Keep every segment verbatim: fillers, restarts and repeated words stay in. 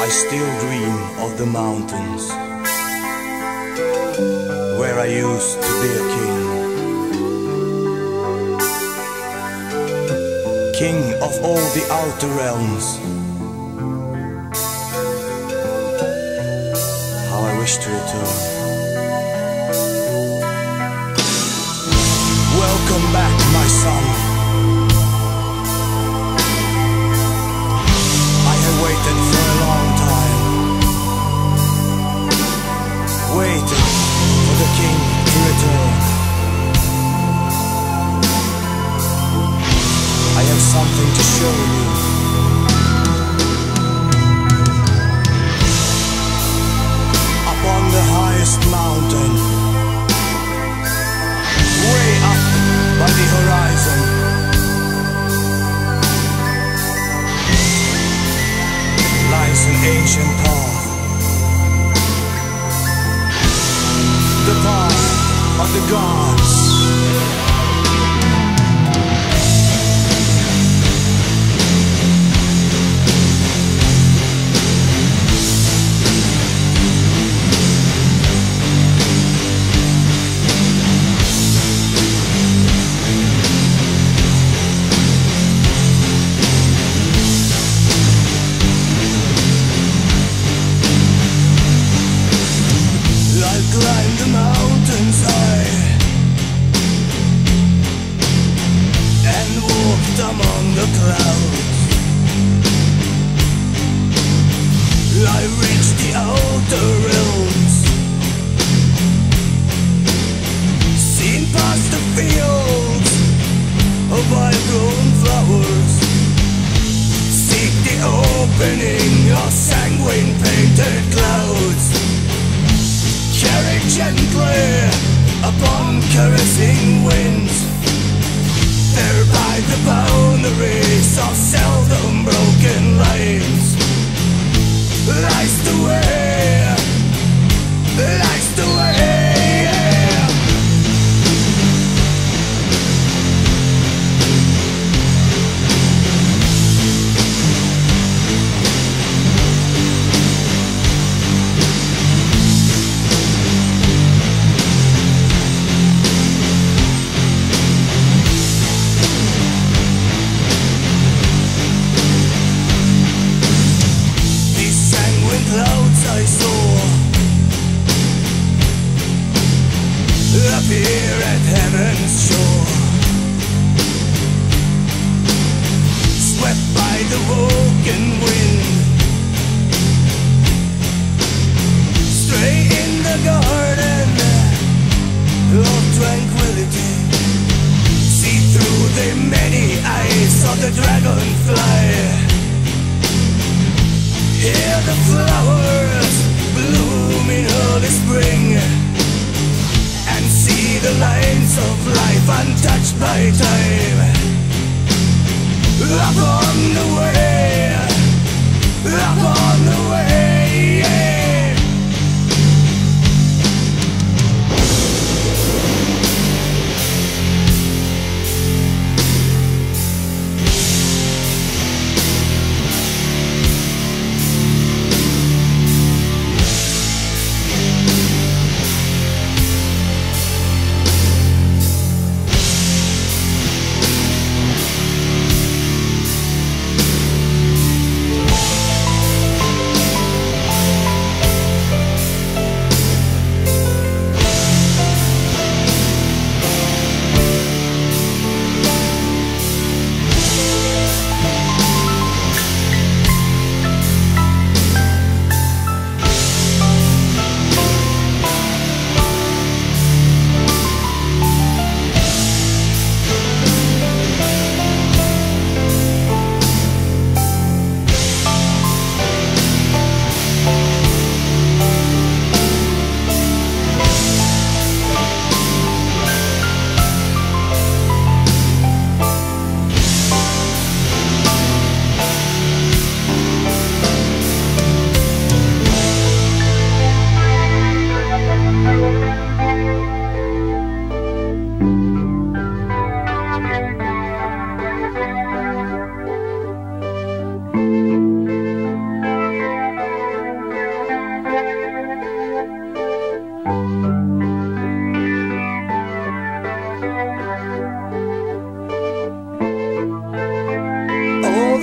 I still dream of the mountains where I used to be a king, king of all the outer realms. How I wish to return. Welcome back, my son. I have waited for a long time, waiting for the king to return. I have something to show you. Upon the highest mountain, way up by the horizon, lies an ancient path. The path of the gods.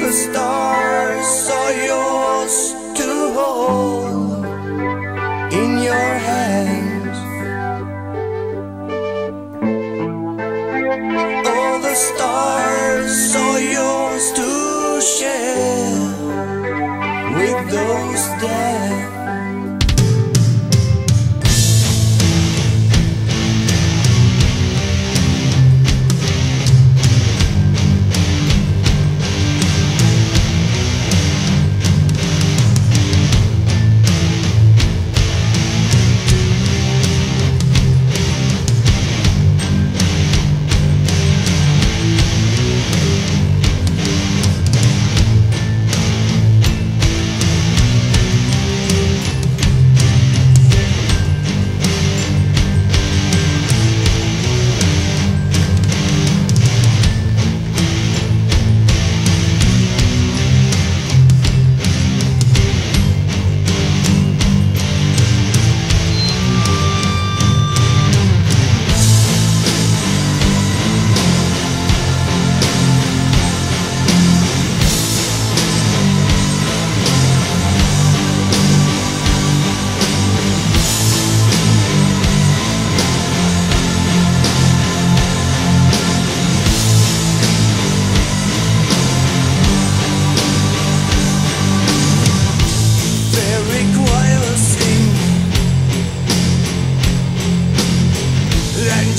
the stars are yours to hold in your hands. All the stars are yours to share with those dead.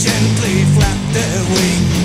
Gently flap their wings.